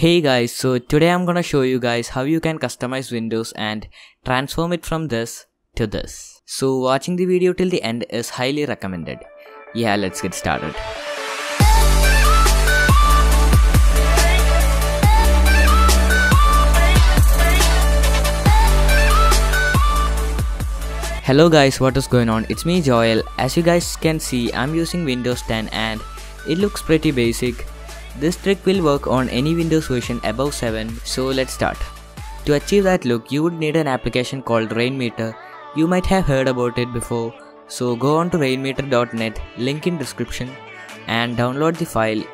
Hey guys, so today I'm gonna show you guys how you can customize Windows and transform it from this to this. So watching the video till the end is highly recommended. Yeah, let's get started. Hello guys, what is going on? It's me Joel. As you guys can see, I'm using Windows 10 and it looks pretty basic. This trick will work on any Windows version above 7, so let's start. To achieve that look, you would need an application called Rainmeter. You might have heard about it before, so go on to rainmeter.net, link in description, and download the file.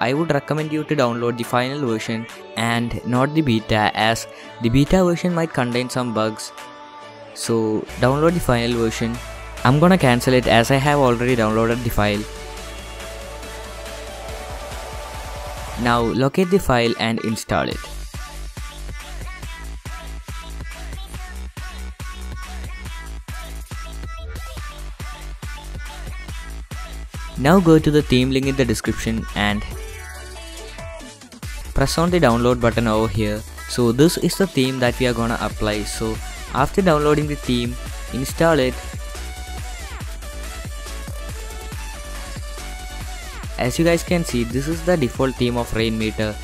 I would recommend you to download the final version and not the beta, as the beta version might contain some bugs. So download the final version. I'm gonna cancel it as I have already downloaded the file. Now locate the file and install it. Now go to the theme link in the description and press on the download button over here. So this is the theme that we are gonna apply. So after downloading the theme, install it. As you guys can see, this is the default theme of Rainmeter.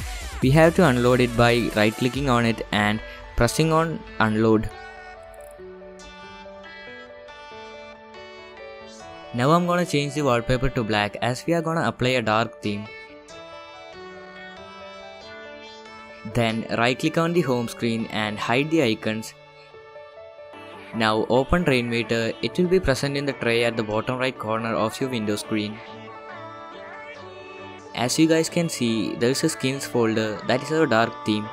We have to unload it by right clicking on it and pressing on unload. Now I'm gonna change the wallpaper to black as we are gonna apply a dark theme. Then right click on the home screen and hide the icons. Now open Rainmeter. It will be present in the tray at the bottom right corner of your Windows screen. As you guys can see, there is a skins folder that is our dark theme.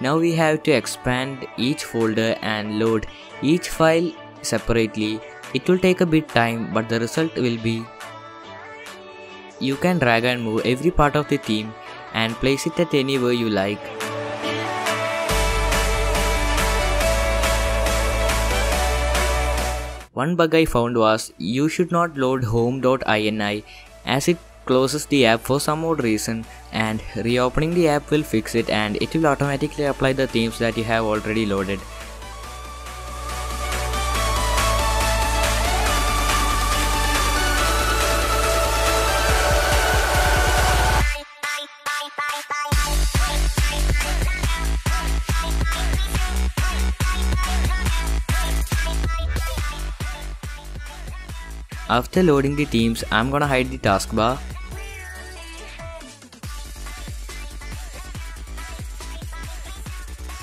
Now we have to expand each folder and load each file separately. It will take a bit time, but the result will be you can drag and move every part of the theme and place it at anywhere you like. One bug I found was you should not load home.ini as it closes the app for some odd reason, and reopening the app will fix it and it will automatically apply the themes that you have already loaded. After loading the themes, I'm gonna hide the taskbar.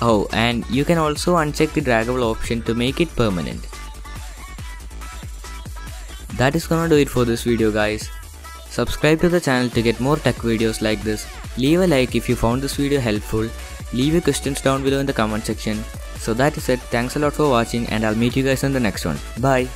Oh, and you can also uncheck the draggable option to make it permanent. That is gonna do it for this video guys. Subscribe to the channel to get more tech videos like this. Leave a like if you found this video helpful. Leave your questions down below in the comment section. So that is it. Thanks a lot for watching and I'll meet you guys in the next one. Bye.